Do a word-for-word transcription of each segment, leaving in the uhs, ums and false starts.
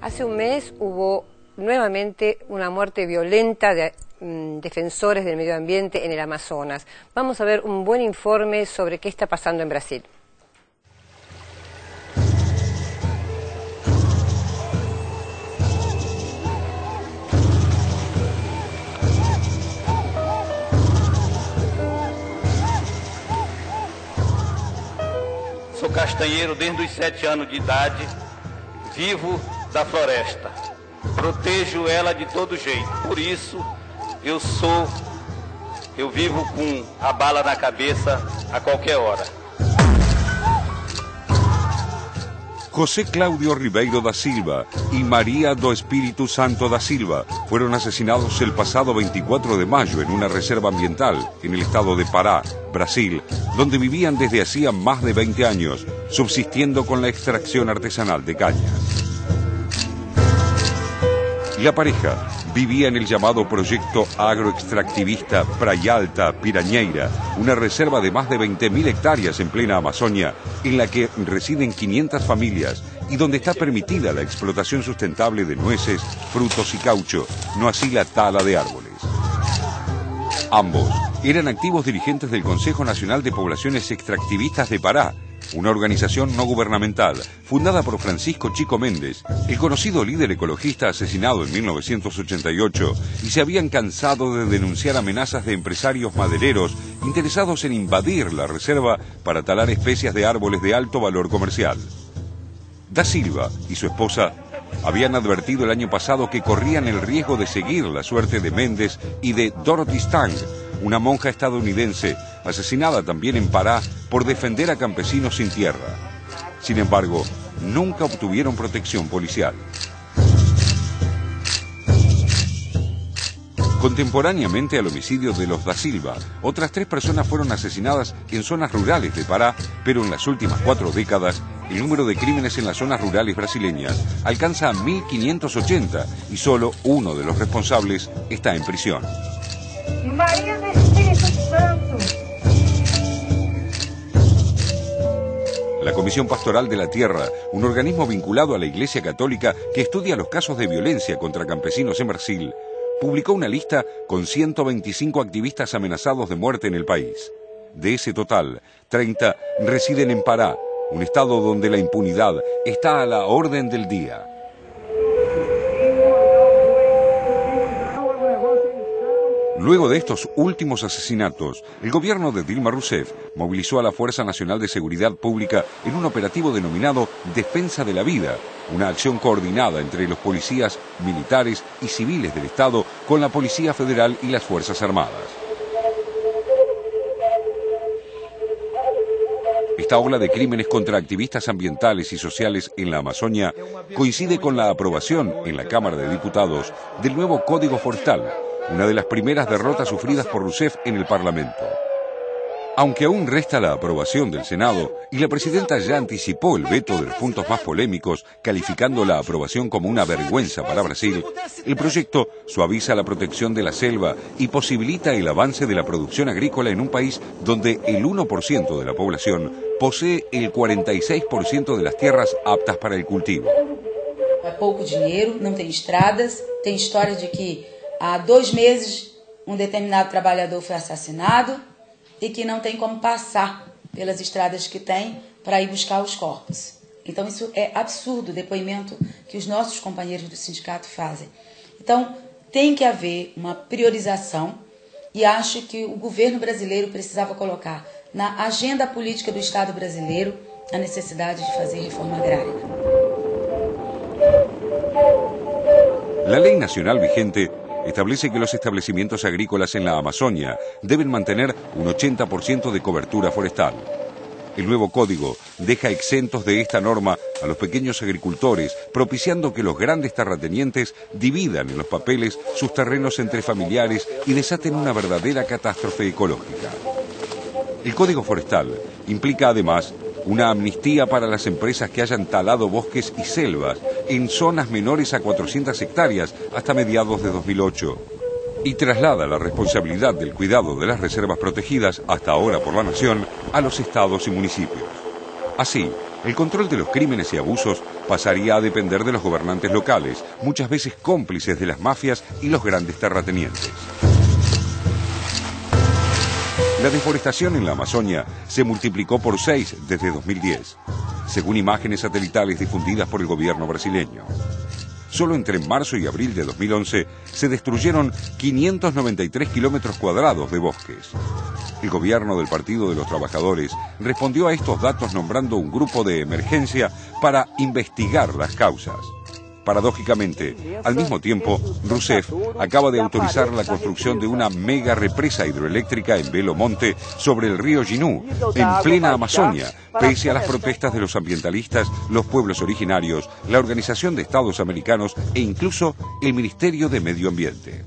Hace un mes hubo nuevamente una muerte violenta de mm, defensores del medio ambiente en el Amazonas. Vamos a ver un buen informe sobre qué está pasando en Brasil. Sou castanheiro desde os sete anos de idade, vivo da floresta, protejo ela de todo jeito, por isso eu sou, eu vivo com a bala na cabeça a qualquer hora. José Claudio Ribeiro da Silva y María do Espírito Santo da Silva fueron asesinados el pasado veinticuatro de mayo en una reserva ambiental en el estado de Pará, Brasil, donde vivían desde hacía más de veinte años, subsistiendo con la extracción artesanal de caña. La pareja vivía en el llamado Proyecto Agroextractivista Praialta Piranheira, una reserva de más de veinte mil hectáreas en plena Amazonia, en la que residen quinientas familias y donde está permitida la explotación sustentable de nueces, frutos y caucho, no así la tala de árboles. Ambos eran activos dirigentes del Consejo Nacional de Poblaciones Extractivistas de Pará, una organización no gubernamental fundada por Francisco Chico Méndez, el conocido líder ecologista asesinado en mil novecientos ochenta y ocho, y se habían cansado de denunciar amenazas de empresarios madereros interesados en invadir la reserva para talar especies de árboles de alto valor comercial. Da Silva y su esposa habían advertido el año pasado que corrían el riesgo de seguir la suerte de Méndez y de Dorothy Stang, una monja estadounidense asesinada también en Pará por defender a campesinos sin tierra. Sin embargo, nunca obtuvieron protección policial. Contemporáneamente al homicidio de los Da Silva, otras tres personas fueron asesinadas en zonas rurales de Pará, pero en las últimas cuatro décadas el número de crímenes en las zonas rurales brasileñas alcanza a mil quinientos ochenta y solo uno de los responsables está en prisión. María do Espírito Santo. La Comisión Pastoral de la Tierra, un organismo vinculado a la Iglesia Católica que estudia los casos de violencia contra campesinos en Brasil, publicó una lista con ciento veinticinco activistas amenazados de muerte en el país. De ese total, treinta residen en Pará, un estado donde la impunidad está a la orden del día. Luego de estos últimos asesinatos, el gobierno de Dilma Rousseff movilizó a la Fuerza Nacional de Seguridad Pública en un operativo denominado Defensa de la Vida, una acción coordinada entre los policías, militares y civiles del Estado con la Policía Federal y las Fuerzas Armadas. Esta ola de crímenes contra activistas ambientales y sociales en la Amazonia coincide con la aprobación en la Cámara de Diputados del nuevo Código Forestal, una de las primeras derrotas sufridas por Rousseff en el Parlamento. Aunque aún resta la aprobación del Senado, y la presidenta ya anticipó el veto de los puntos más polémicos, calificando la aprobación como una vergüenza para Brasil, el proyecto suaviza la protección de la selva y posibilita el avance de la producción agrícola en un país donde el uno por ciento de la población posee el cuarenta y seis por ciento de las tierras aptas para el cultivo. Hay poco dinero, no tiene estradas, tiene historias de que há dois meses, um determinado trabalhador foi assassinado e que não tem como passar pelas estradas que tem para ir buscar os corpos. Então, isso é absurdo, o depoimento que os nossos companheiros do sindicato fazem. Então, tem que haver uma priorização e acho que o governo brasileiro precisava colocar na agenda política do Estado brasileiro a necessidade de fazer reforma agrária. La ley nacional vigente establece que los establecimientos agrícolas en la Amazonia deben mantener un ochenta por ciento de cobertura forestal. El nuevo código deja exentos de esta norma a los pequeños agricultores, propiciando que los grandes terratenientes dividan en los papeles sus terrenos entre familiares y desaten una verdadera catástrofe ecológica. El código forestal implica además una amnistía para las empresas que hayan talado bosques y selvas en zonas menores a cuatrocientas hectáreas hasta mediados de dos mil ocho y traslada la responsabilidad del cuidado de las reservas protegidas hasta ahora por la Nación a los estados y municipios. Así, el control de los crímenes y abusos pasaría a depender de los gobernantes locales, muchas veces cómplices de las mafias y los grandes terratenientes. La deforestación en la Amazonia se multiplicó por seis desde dos mil diez, según imágenes satelitales difundidas por el gobierno brasileño. Solo entre marzo y abril de dos mil once se destruyeron quinientos noventa y tres kilómetros cuadrados de bosques. El gobierno del Partido de los Trabajadores respondió a estos datos nombrando un grupo de emergencia para investigar las causas. Paradójicamente, al mismo tiempo, Rousseff acaba de autorizar la construcción de una mega represa hidroeléctrica en Belo Monte sobre el río Ginú, en plena Amazonia, pese a las protestas de los ambientalistas, los pueblos originarios, la Organización de Estados Americanos e incluso el Ministerio de Medio Ambiente.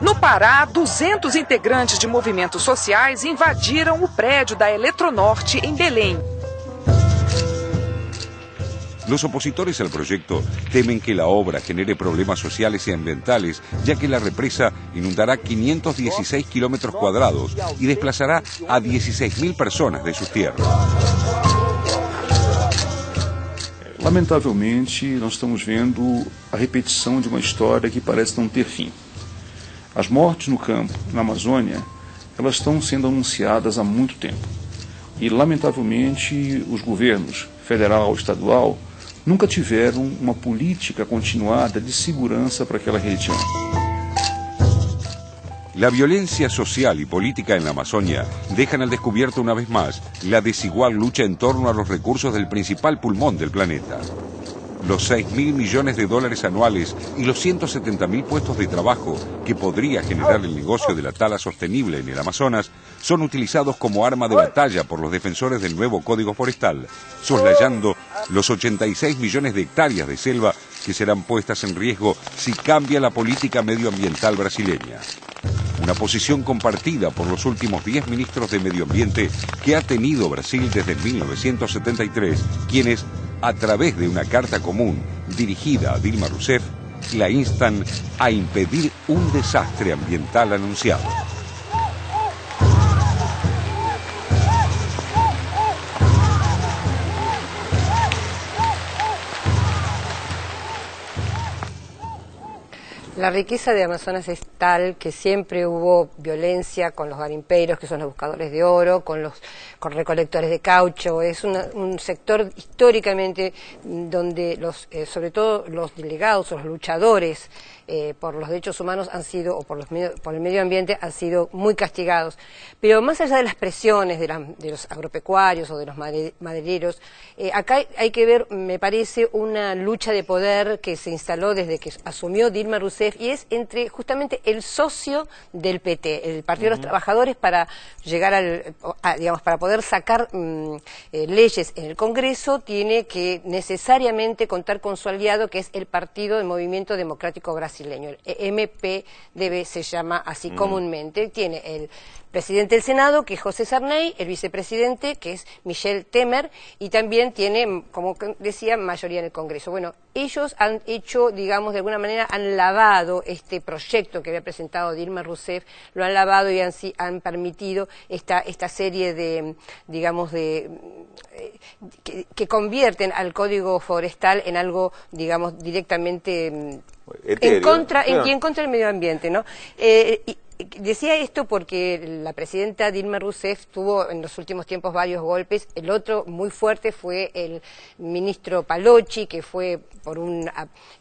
No Pará, duzentos integrantes de movimentos sociais invadiram o prédio da Eletronorte em Belém. Los opositores al proyecto temen que la obra genere problemas sociales y ambientales, ya que la represa inundará quinientos dieciséis kilómetros cuadrados y desplazará a dieciséis mil personas de sus tierras. Lamentavelmente, nós estamos vendo a repetição de uma história que parece não ter fim. As mortes no campo, na Amazônia, elas estão sendo anunciadas há muito tempo. E, lamentavelmente, os governos federal ou estadual nunca tiveram uma política continuada de segurança para aquela região. La violencia social y política en la Amazonia dejan al descubierto una vez más la desigual lucha en torno a los recursos del principal pulmón del planeta. Los seis mil millones de dólares anuales y los ciento setenta mil puestos de trabajo que podría generar el negocio de la tala sostenible en el Amazonas son utilizados como arma de batalla por los defensores del nuevo Código Forestal, soslayando los ochenta y seis millones de hectáreas de selva que serán puestas en riesgo si cambia la política medioambiental brasileña. Una posición compartida por los últimos diez ministros de Medio Ambiente que ha tenido Brasil desde mil novecientos setenta y tres, quienes, a través de una carta común dirigida a Dilma Rousseff, la instan a impedir un desastre ambiental anunciado. La riqueza de Amazonas es tal que siempre hubo violencia con los garimpeiros, que son los buscadores de oro, con los con recolectores de caucho. Es una, un sector históricamente donde los, eh, sobre todo los delegados o los luchadores eh, por los derechos humanos han sido, o por, los medio, por el medio ambiente, han sido muy castigados. Pero más allá de las presiones de, la, de los agropecuarios o de los madereros, eh, acá hay que ver, me parece, una lucha de poder que se instaló desde que asumió Dilma Rousseff, y es entre justamente el socio del P T, el Partido uh-huh. de los Trabajadores, para llegar al, a, digamos, para poder sacar mm, eh, leyes en el Congreso, tiene que necesariamente contar con su aliado, que es el Partido del Movimiento Democrático Brasileño, el M P D B se llama así uh-huh. comúnmente. Tiene el presidente del Senado, que es José Sarney, el vicepresidente, que es Michel Temer, y también tiene, como decía, mayoría en el Congreso. Bueno, ellos han hecho, digamos, de alguna manera, han lavado este proyecto que había presentado Dilma Rousseff, lo han lavado y han, han permitido esta, esta serie de, digamos, de que, que convierten al Código Forestal en algo, digamos, directamente etéreo, en contra, no. en, en contra del medio ambiente, ¿no? Eh, y, Decía esto porque la presidenta Dilma Rousseff tuvo en los últimos tiempos varios golpes. El otro muy fuerte fue el ministro Palocci, que fue por un,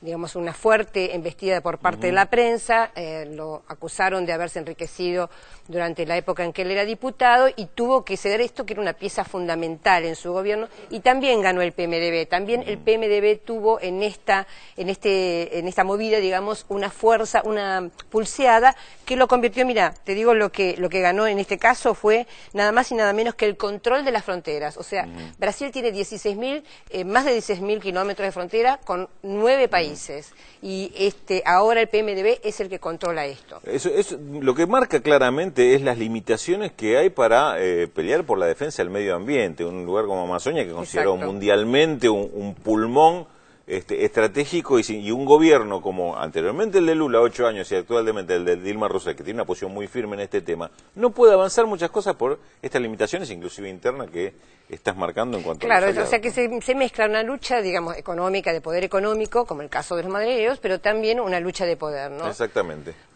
digamos, una fuerte embestida por parte uh-huh. de la prensa. Eh, lo acusaron de haberse enriquecido durante la época en que él era diputado y tuvo que ceder esto, que era una pieza fundamental en su gobierno. Y también ganó el P M D B. También uh-huh. el P M D B tuvo en esta, en este, en esta movida, digamos, una fuerza, una pulseada que lo convirtió. Mira, te digo lo que lo que ganó en este caso fue nada más y nada menos que el control de las fronteras. O sea, uh-huh. Brasil tiene dieciséis mil, eh, más de dieciséis mil kilómetros de frontera con nueve países. Uh-huh. Y este ahora el P M D B es el que controla esto. Eso, eso lo que marca claramente es las limitaciones que hay para eh, pelear por la defensa del medio ambiente. Un lugar como Amazonia, que consideró mundialmente un, un pulmón este, estratégico y, y un gobierno como anteriormente el de Lula, ocho años, y actualmente el de Dilma Rousseff, que tiene una posición muy firme en este tema, no puede avanzar muchas cosas por estas limitaciones, inclusive internas, que estás marcando en cuanto claro, a... Claro, o sea que se, se mezcla una lucha, digamos, económica, de poder económico, como el caso de los madereros, pero también una lucha de poder, ¿no? Exactamente.